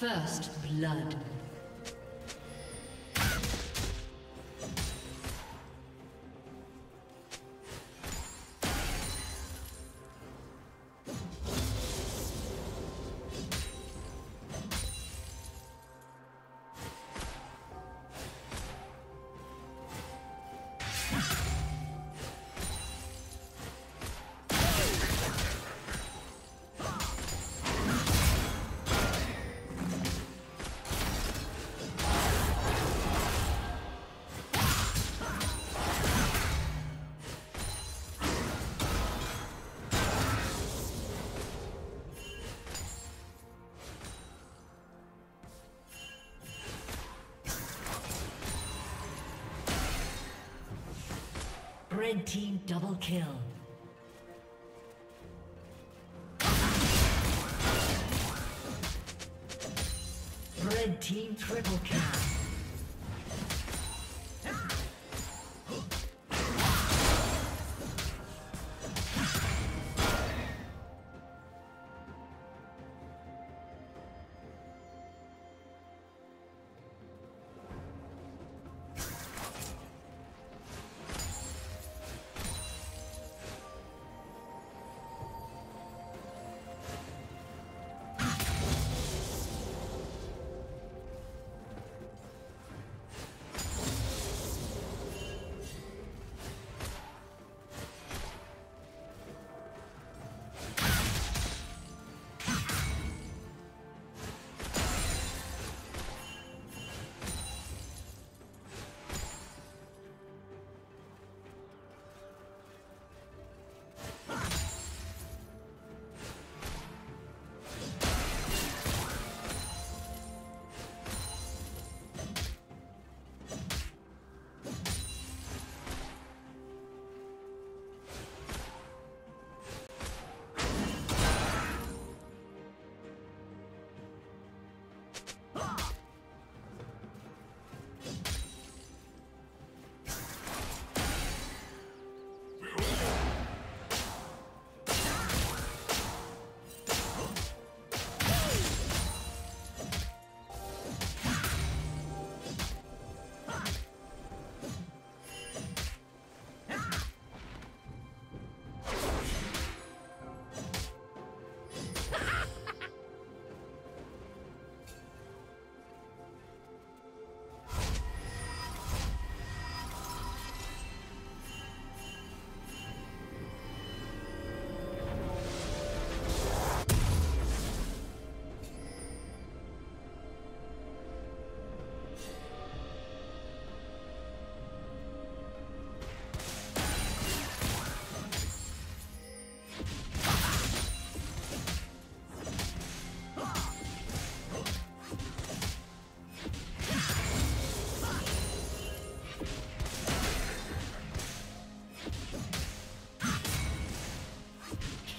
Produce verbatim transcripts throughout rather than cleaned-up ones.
First blood. Red team double kill. Red team triple kill.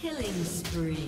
Killing spree.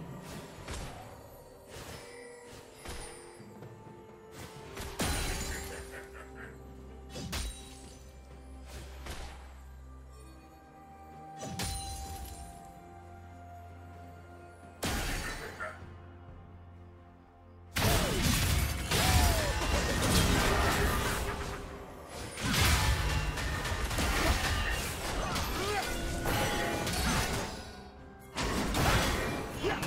Yeah.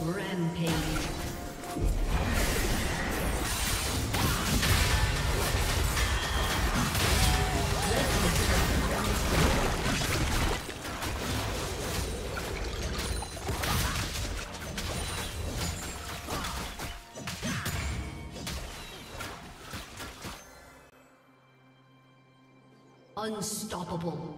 Rampage. Unstoppable.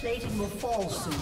Plating will fall soon.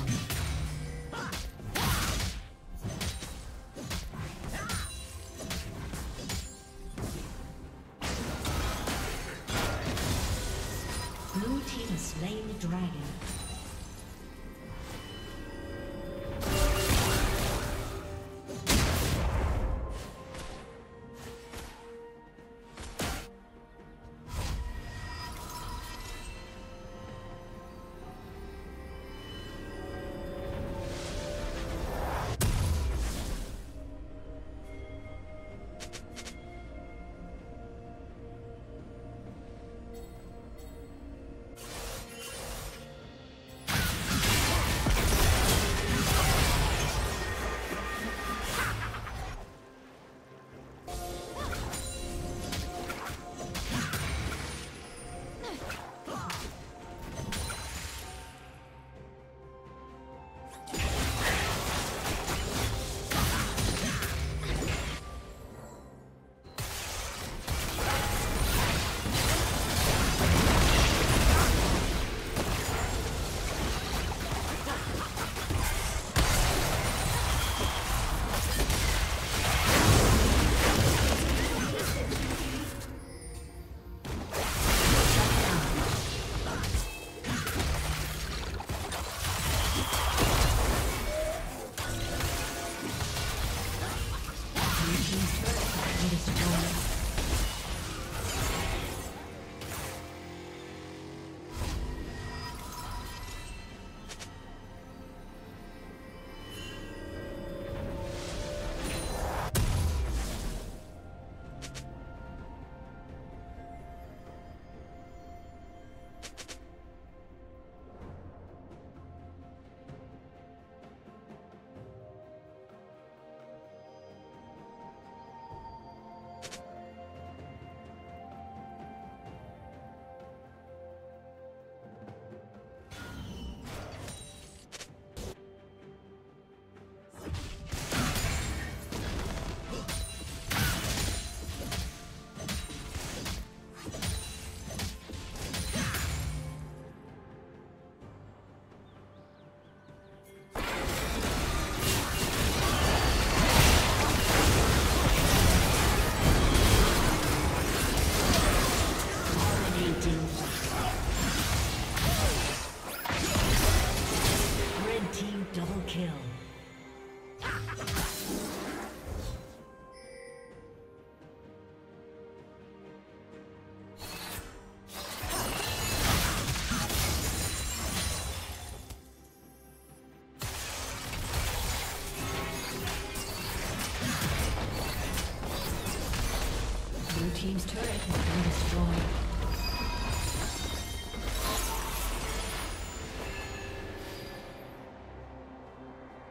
team's turret has been destroyed.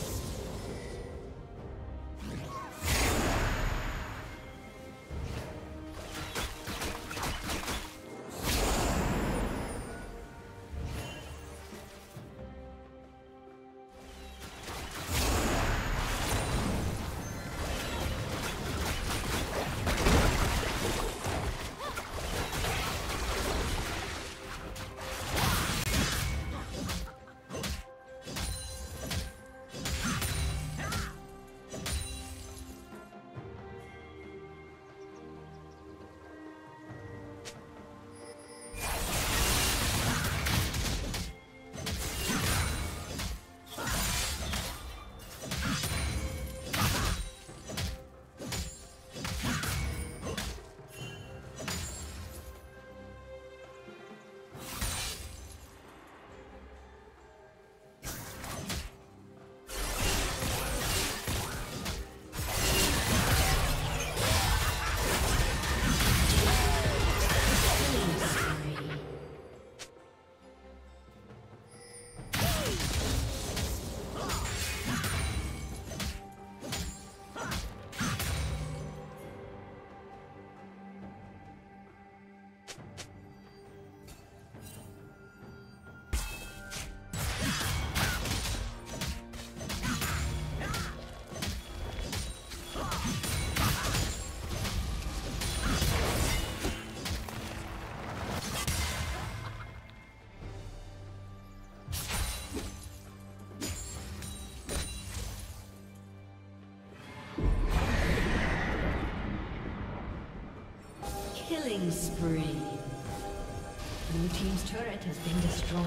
destroyed. Killing spree. Blue team's turret has been destroyed.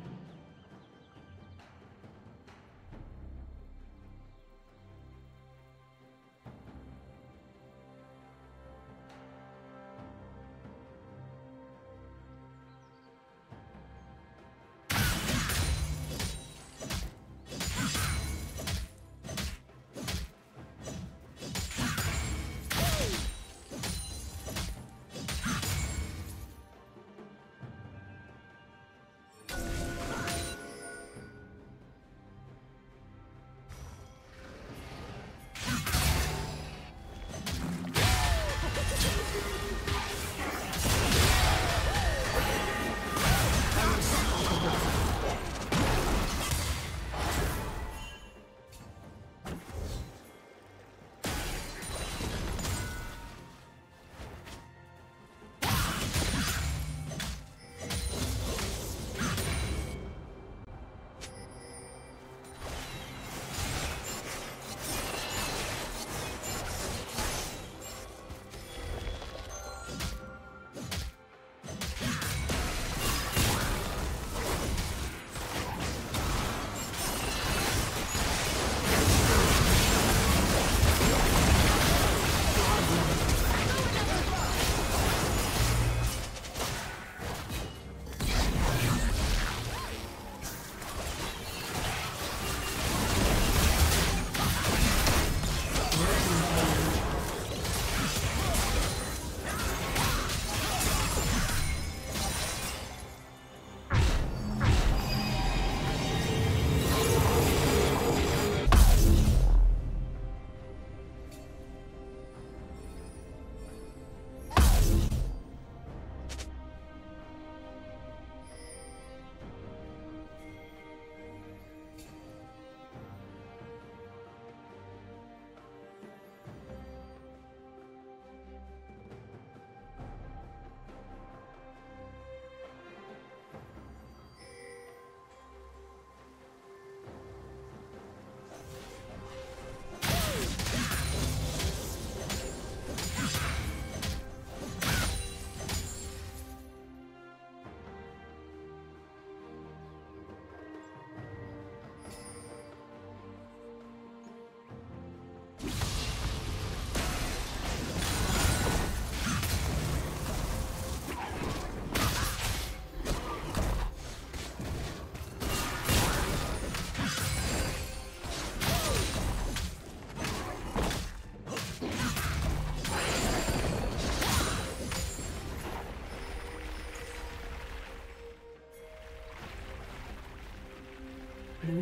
Blue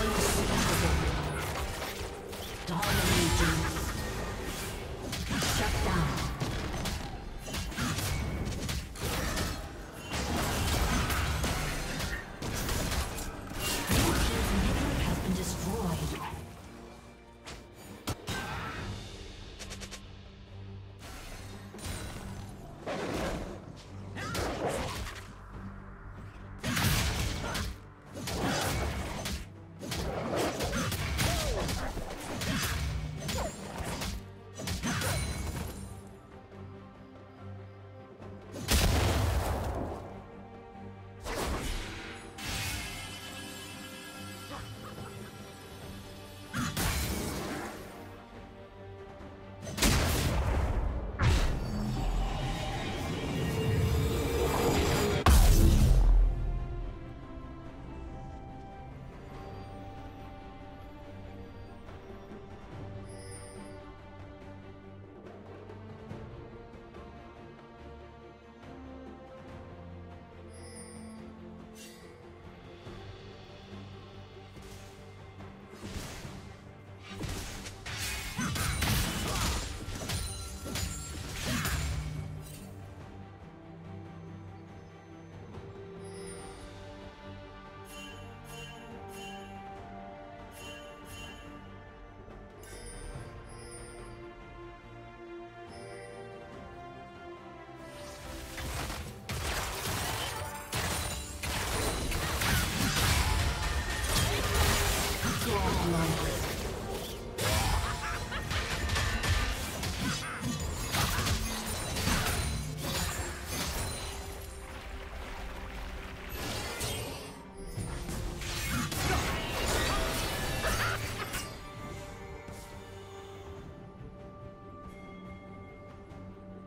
Unstoppable. Dominating. Shut down. Blue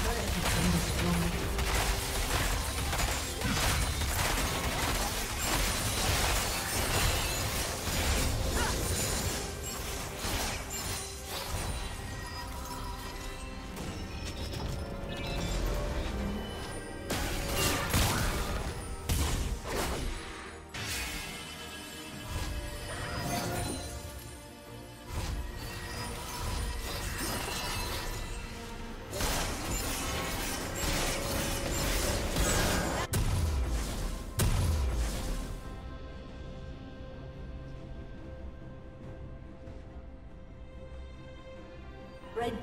inhibitor has been destroyed. Red team's turret has been destroyed. Red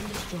been destroyed.